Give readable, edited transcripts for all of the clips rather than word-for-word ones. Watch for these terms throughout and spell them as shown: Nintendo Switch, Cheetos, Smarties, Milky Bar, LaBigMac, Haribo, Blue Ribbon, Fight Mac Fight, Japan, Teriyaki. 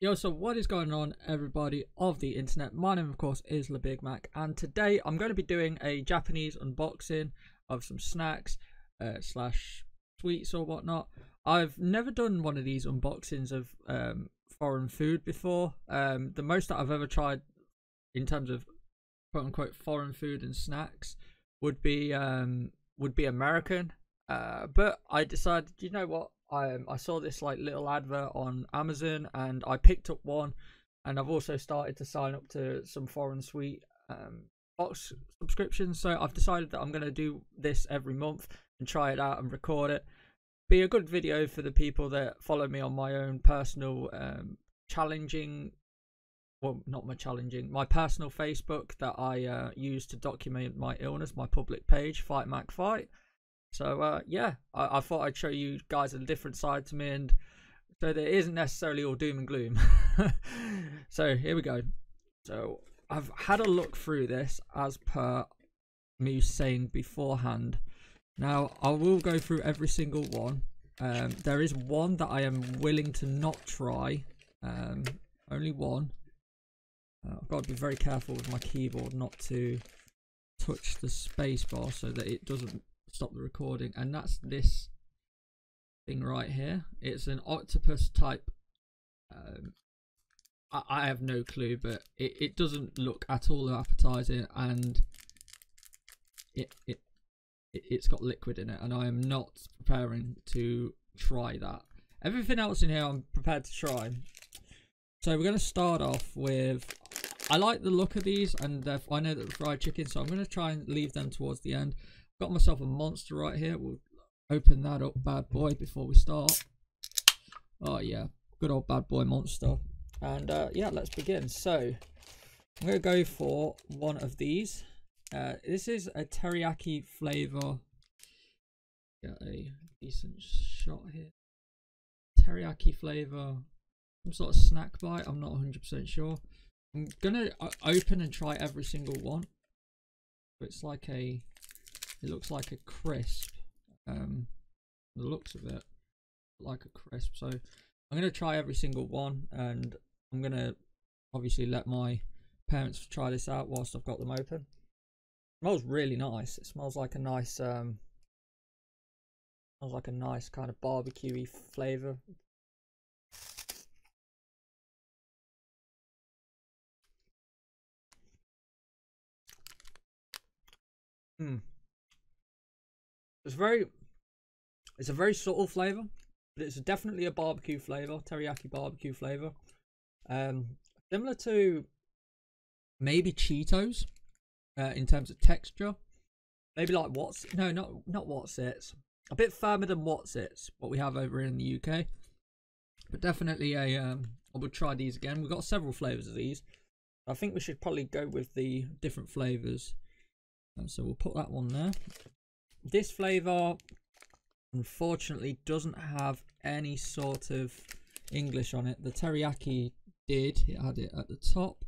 Yo, so what is going on, everybody of the internet? My name, of course, is LaBigMac, and today I'm going to be doing a Japanese unboxing of some snacks slash sweets or whatnot. I've never done one of these unboxings of foreign food before. The most that I've ever tried in terms of quote-unquote foreign food and snacks would be American, but I decided, you know what, I saw this like little advert on Amazon and I picked up one, and I've also started to sign up to some foreign sweet box subscriptions. So I've decided that I'm going to do this every month and try it out and record it. Be a good video for the people that follow me on my own personal my personal Facebook that I use to document my illness, my public page, Fight Mac Fight. So yeah, I thought I'd show you guys a different side to me, and so there isn't necessarily all doom and gloom. So here we go. So I've had a look through this as per me saying beforehand. Now I will go through every single one. There is one that I am willing to not try, only one. I've got to be very careful with my keyboard not to touch the space bar so that it doesn't stop the recording, and that's this thing right here. It's an octopus type. I have no clue, but it doesn't look at all appetizing, and it's got liquid in it, and I am not preparing to try that. Everything else in here I'm prepared to try. So we're going to start off with, I like the look of these, and I know that they're fried chicken, so I'm going to try and leave them towards the end. Got myself a monster right here. We'll open that up, bad boy, before we start. Oh yeah, good old bad boy monster. And yeah, let's begin. So I'm gonna go for one of these. This is a teriyaki flavor. Get a decent shot here. Teriyaki flavor, some sort of snack bite. I'm not 100% sure. I'm gonna open and try every single one. It's like a, it looks like a crisp, the looks of it, like a crisp. So I'm going to try every single one, and I'm going to obviously let my parents try this out whilst I've got them open. It smells really nice. It smells like a nice, smells like a nice kind of barbecue-y flavour. Hmm. It's a very subtle flavour, but it's definitely a barbecue flavour, teriyaki barbecue flavour. Similar to maybe Cheetos in terms of texture. Maybe like What's, no, not What's It's. A bit firmer than What's It's, what we have over in the UK. But definitely a, I would try these again. We've got several flavours of these. I think we should probably go with the different flavours. So we'll put that one there. This flavour, unfortunately, doesn't have any sort of English on it. The teriyaki did. It had it at the top.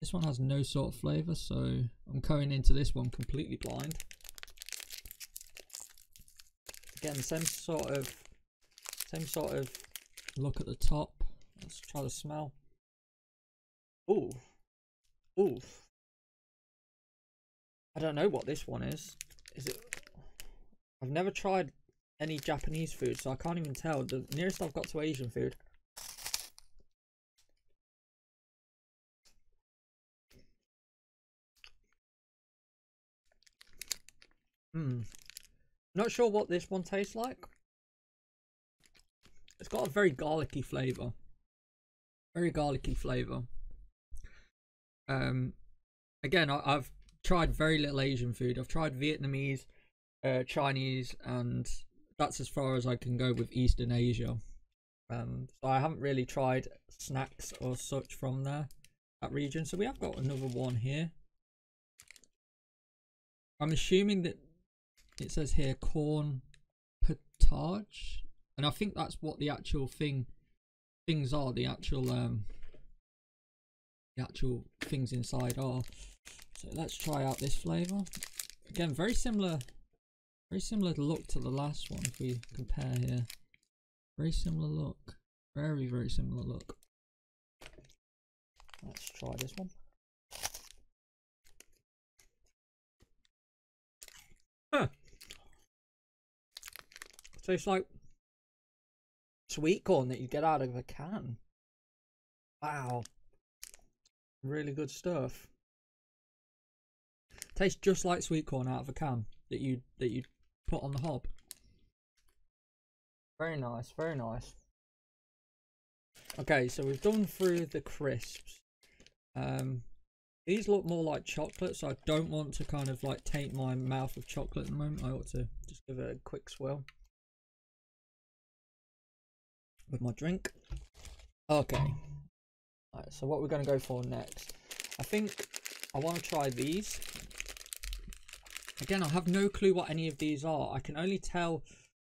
This one has no sort of flavour, so I'm going into this one completely blind. Again, same sort of look at the top. Let's try the smell. Ooh. Ooh. I don't know what this one is. Is it... I've never tried any Japanese food, so I can't even tell. The nearest I've got to Asian food. Hmm. Not sure what this one tastes like. It's got a very garlicky flavour. Very garlicky flavour. Again, I've tried very little Asian food. I've tried Vietnamese, Chinese, and that's as far as I can go with Eastern Asia. So I haven't really tried snacks or such from there, that region. So we have got another one here. I'm assuming that it says here corn potage, and I think that's what the actual things are. The actual things inside are. So let's try out this flavour. Again, very similar look to the last one if we compare here. Very similar look. Very, very similar look. try this one. Huh. Tastes like sweet corn that you get out of a can. Wow. Really good stuff. Tastes just like sweet corn out of a can that you put on the hob. Very nice, very nice. Okay, so we've done through the crisps. These look more like chocolate, so I don't want to kind of like taint my mouth with chocolate at the moment. I ought to just give it a quick swirl with my drink. Okay. Right, so what we're going to go for next, I think I want to try these. Again, I have no clue what any of these are. I can only tell,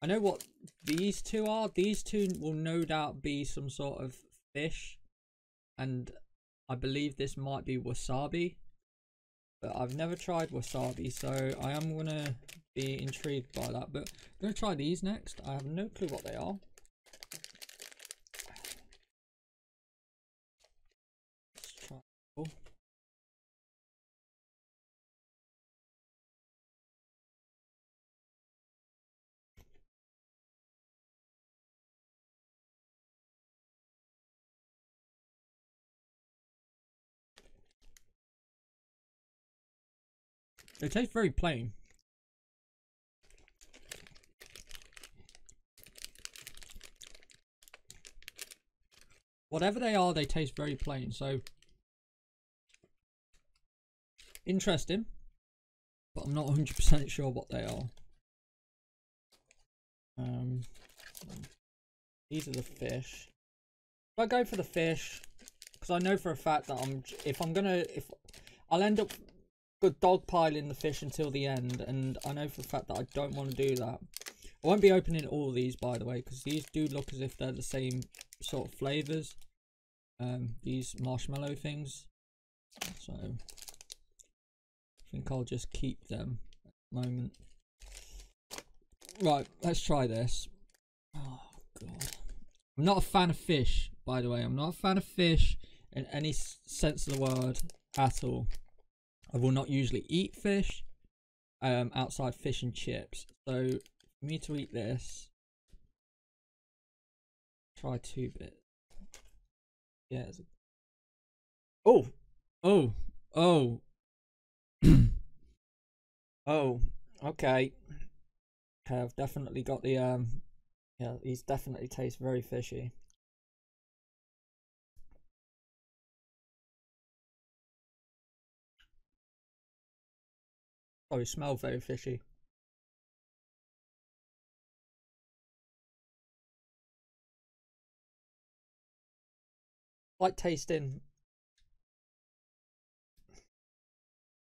I know what these two are. These two will no doubt be some sort of fish, and I believe this might be wasabi, but I've never tried wasabi, so I am going to be intrigued by that. But I'm going to try these next. I have no clue what they are. They taste very plain. Whatever they are, they taste very plain. So interesting, but I'm not 100% sure what they are. These are the fish. If I go for the fish, because I know for a fact that I'll end up good dog piling the fish until the end, and I know for a fact that I don't want to do that. I won't be opening all these, by the way, because these do look as if they're the same sort of flavors, these marshmallow things, so I think I'll just keep them at the moment. Right, let's try this. Oh god, I'm not a fan of fish, by the way. I'm not a fan of fish in any sense of the word at all. I will not usually eat fish, outside fish and chips. So for me to eat this, try two bits. Yeah. Oh. Okay. Okay, I've definitely got the yeah, these definitely taste very fishy. Oh, it smells very fishy. Like tasting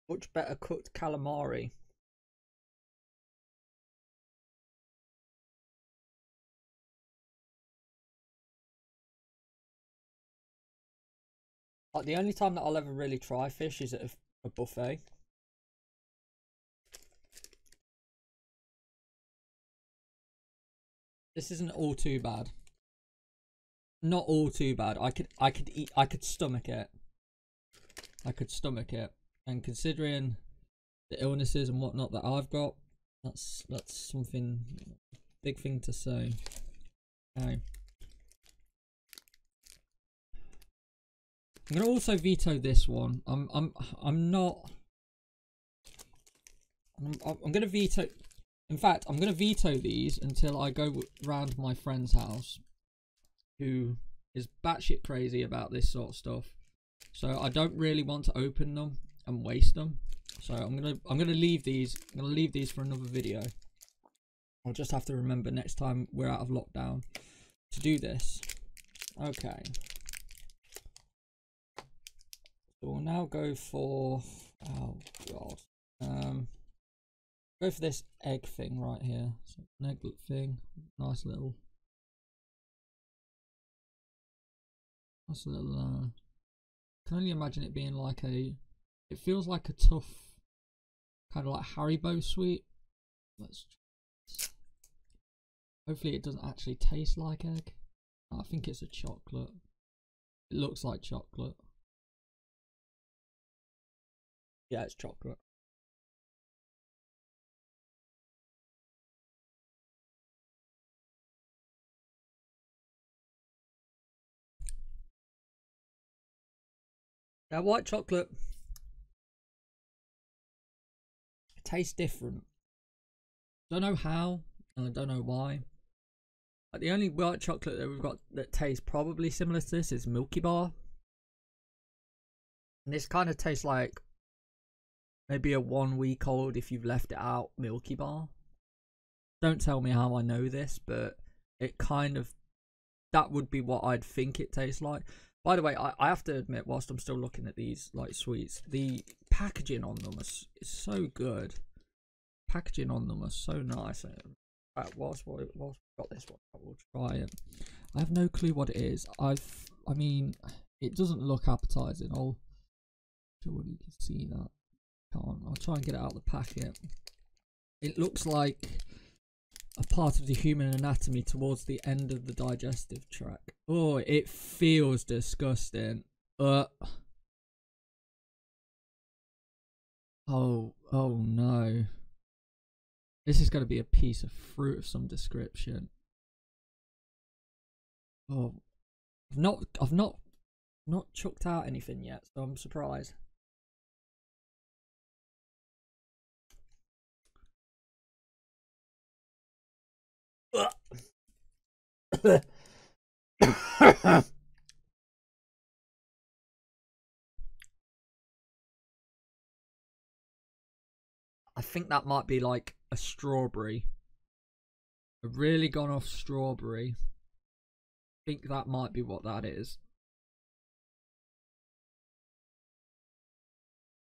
much better cooked calamari. Like the only time that I'll ever really try fish is at a buffet. This isn't all too bad. Not all too bad. I could stomach it. I could stomach it. And considering the illnesses and whatnot that I've got, that's something, big thing to say. Okay. I'm gonna also veto this one. I'm gonna veto. In fact, I'm going to veto these until I go round my friend's house, who is batshit crazy about this sort of stuff. So I don't really want to open them and waste them. So I'm gonna leave these. I'm gonna leave these for another video. I'll just have to remember next time we're out of lockdown to do this. Okay. So we'll now go for, oh god. Go for this egg thing right here. So an egg thing, nice little. I can only imagine it being like a. It feels like a tough, kind of like Haribo sweet. Let's. Hopefully, it doesn't actually taste like egg. I think it's a chocolate. It looks like chocolate. Yeah, it's chocolate. That white chocolate tastes different. Don't know how, and I don't know why. But the only white chocolate that we've got that tastes probably similar to this is Milky Bar. And this kind of tastes like maybe a 1 week old, if you've left it out, Milky Bar. Don't tell me how I know this, but it kind of, that would be what I'd think it tastes like. By the way, I have to admit, whilst I'm still looking at these like sweets, the packaging on them is so good. Packaging on them are so nice. In fact, whilst we've got this one, I will try it. I have no clue what it is. I mean, it doesn't look appetizing. I'm sure you can see that. Can't. I'll try and get it out of the packet. It looks like a part of the human anatomy towards the end of the digestive tract. Oh, it feels disgusting. Oh no. This is going to be a piece of fruit of some description. Oh, I've not chucked out anything yet, so I'm surprised. I think that might be like a strawberry. I've really gone off strawberry. I think that might be what that is.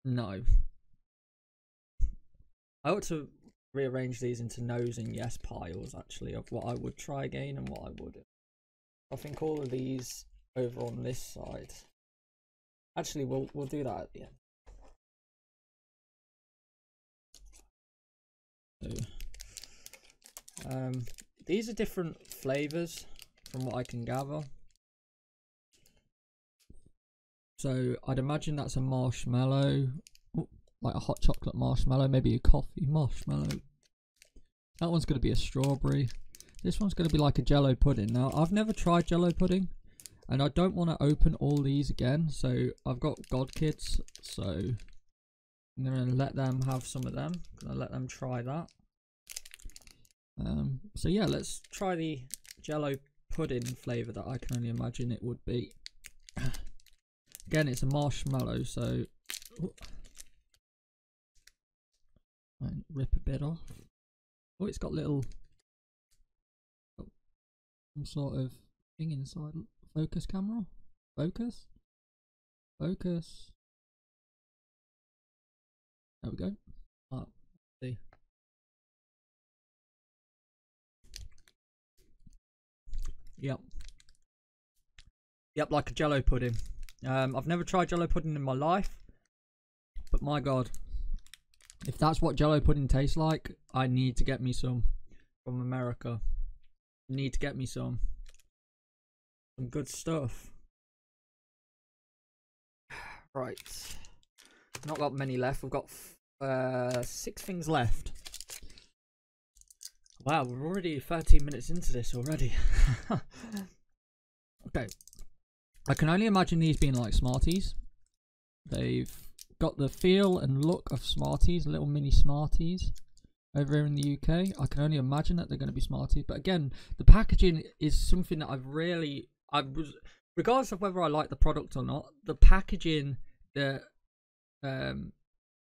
No. I ought to rearrange these into no's and yes piles, actually, of what I would try again and what I wouldn't. I think all of these over on this side. Actually, we'll do that at the end. So, these are different flavors from what I can gather. So I'd imagine that's a marshmallow. Like a hot chocolate marshmallow, maybe a coffee marshmallow. That one's going to be a strawberry. This one's going to be like a jello pudding. Now, I've never tried jello pudding, and I don't want to open all these again. So I've got godkids, so I'm going to let them have some of them. I'm going to let them try that. So yeah, let's try the jello pudding flavor that I can only imagine it would be. Again, it's a marshmallow, so. Ooh. And rip a bit off. Oh, it's got little some sort of thing inside. Focus camera. Focus. Focus. There we go. Oh, let's see. Yep, like a jello pudding. I've never tried jello pudding in my life, but my god. If that's what jello pudding tastes like, I need to get me some from America. I need to get me some. Some good stuff. Right. Not got many left. We've got 6 things left. Wow, we're already 13 minutes into this already. Okay. I can only imagine these being like Smarties. They've got the feel and look of Smarties, little mini Smarties over here in the UK. I can only imagine that they're going to be Smarties. But again, the packaging is something that regardless of whether I like the product or not, the packaging that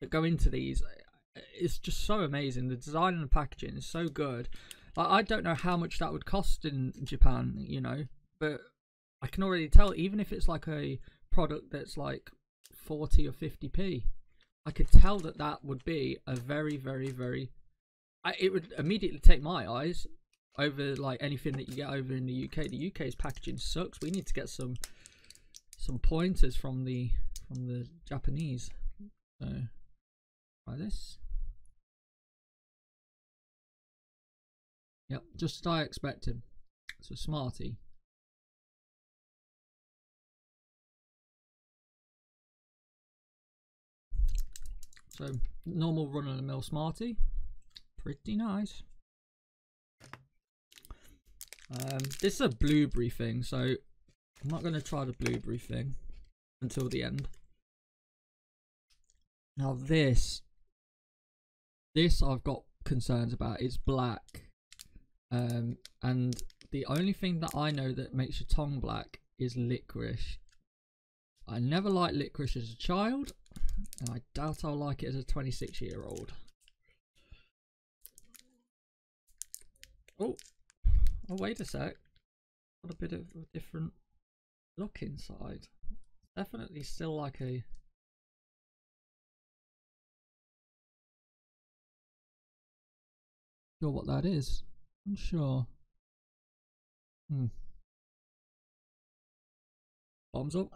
go into these is just so amazing. The design and the packaging is so good. Like, I don't know how much that would cost in Japan, you know, but I can already tell, even if it's like a product that's like 40 or 50p, I could tell that would be a very, very, very it would immediately take my eyes over like anything that you get over in the UK. The UK's packaging sucks. We need to get some pointers from the Japanese. So try this. Yep, just as I expected. It's a Smartie. So normal run-of-the-mill Smartie, pretty nice. This is a blueberry thing, so I'm not going to try the blueberry thing until the end. Now this I've got concerns about. It's black, and the only thing that I know that makes your tongue black is licorice. I never liked licorice as a child, and I doubt I'll like it as a 26-year-old. Oh, wait a sec. Got a bit of a different look inside. Definitely still like a... Sure what that is. I'm sure. Bombs up.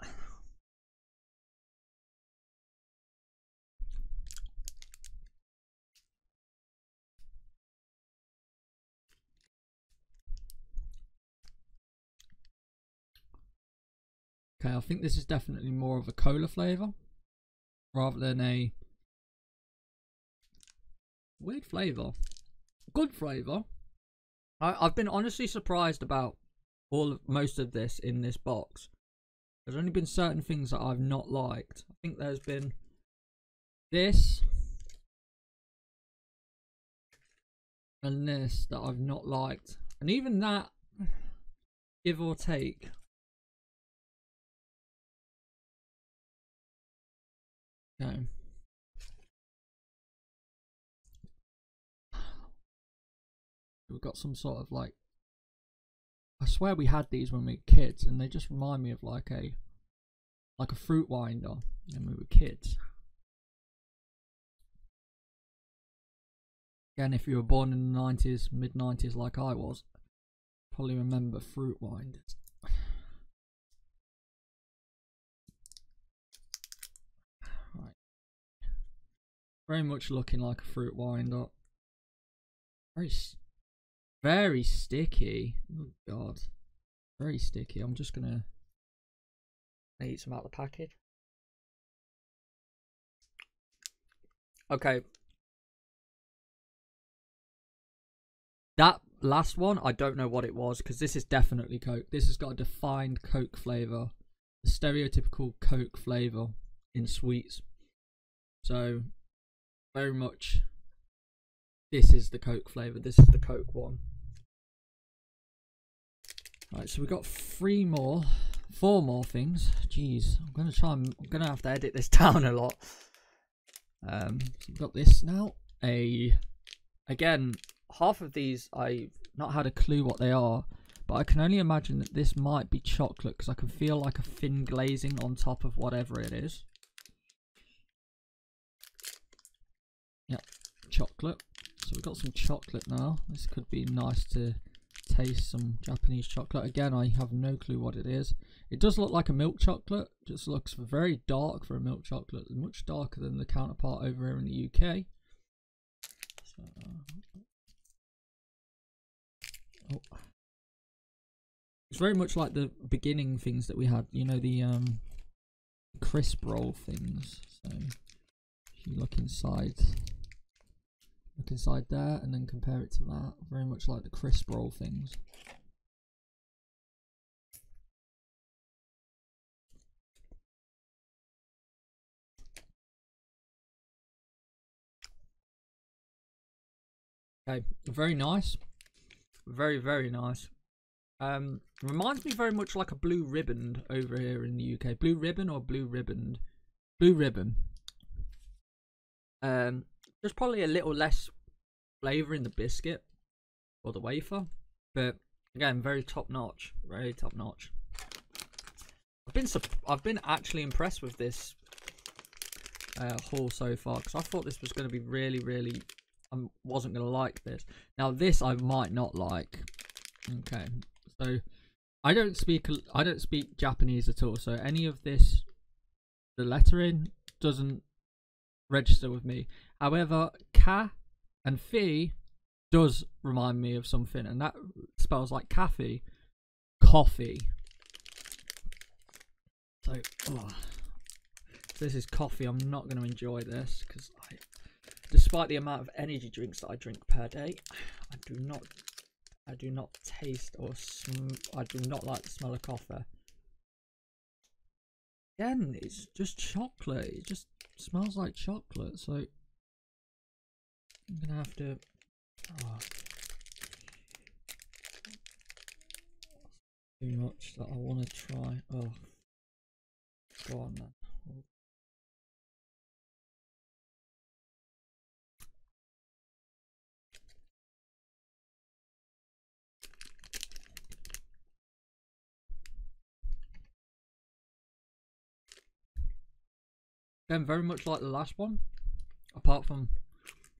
Okay, I think this is definitely more of a cola flavour rather than a weird flavour. Good flavour. I've been honestly surprised about most of this in this box. There's only been certain things that I've not liked. I think there's been this and this that I've not liked, and even that, give or take. Okay. We've got some sort of like, I swear we had these when we were kids, and they just remind me of like a fruit winder when we were kids. Again, if you were born in the 90s, mid-90s like I was, probably remember fruit winders. Right. Very much looking like a fruit winder. Very sticky. Oh god. Very sticky. I'm just gonna eat some out of the package. Okay. That last one, I don't know what it was, because this is definitely Coke. This has got a defined Coke flavour. The stereotypical Coke flavour in sweets. So very much this is the Coke flavour, this is the Coke one. Alright, so we've got four more things. Jeez, I'm gonna have to edit this down a lot. So we've got this now. Again, half of these I've not had a clue what they are, but I can only imagine that this might be chocolate, because I can feel like a thin glazing on top of whatever it is. Yep, chocolate. So we've got some chocolate now. This could be nice to taste, some Japanese chocolate. Again, I have no clue what it is. It does look like a milk chocolate. Just looks very dark for a milk chocolate. Much darker than the counterpart over here in the UK. So, oh. It's very much like the beginning things that we had. You know, the crisp roll things. So if you look inside... Look inside there and then compare it to that. Very much like the crisp roll things. Okay, very nice. Very, very nice. Reminds me very much like a Blue Ribbon over here in the UK. Blue Ribbon or Blue Ribbon? Blue Ribbon. There's probably a little less flavour in the biscuit or the wafer, but again, very top notch, very top notch. I've been actually impressed with this haul so far, because I thought this was going to be really. I wasn't going to like this. Now this I might not like. Okay, so I don't speak Japanese at all, so any of this, the lettering doesn't register with me. However, ka and fi does remind me of something, and that spells like cafe, coffee. So, oh, This is coffee. I'm not going to enjoy this because despite the amount of energy drinks that I drink per day, I do not taste or I do not like the smell of coffee. Again, it's just chocolate. It just smells like chocolate. So I'm gonna have to. Oh. Too much that I want to try. Oh, go on then. Again, very much like the last one, apart from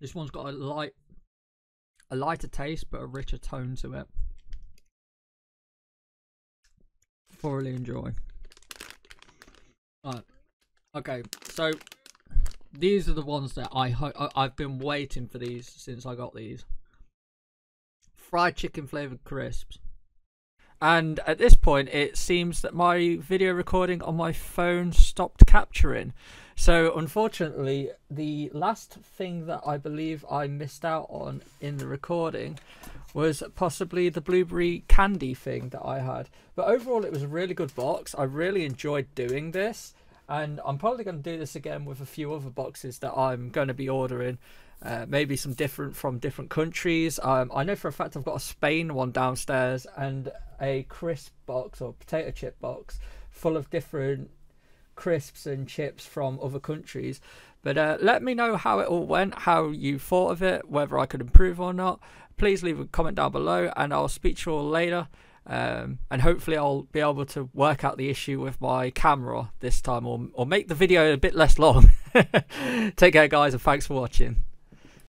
this one's got a lighter taste but a richer tone to it. Thoroughly enjoy. Right, okay, so these are the ones that I've been waiting for these since I got these. Fried chicken flavoured crisps. And at this point, it seems that my video recording on my phone stopped capturing. So unfortunately, the last thing that I believe I missed out on in the recording was possibly the blueberry candy thing that I had. But overall, it was a really good box. I really enjoyed doing this. And I'm probably going to do this again with a few other boxes that I'm going to be ordering. Maybe some different from different countries. I know for a fact I've got a Spain one downstairs and a crisp box or potato chip box full of different crisps and chips from other countries. But let me know how it all went, how you thought of it, whether I could improve or not. Please leave a comment down below and I'll speak to you all later. And hopefully I'll be able to work out the issue with my camera this time or make the video a bit less long. Take care guys and thanks for watching.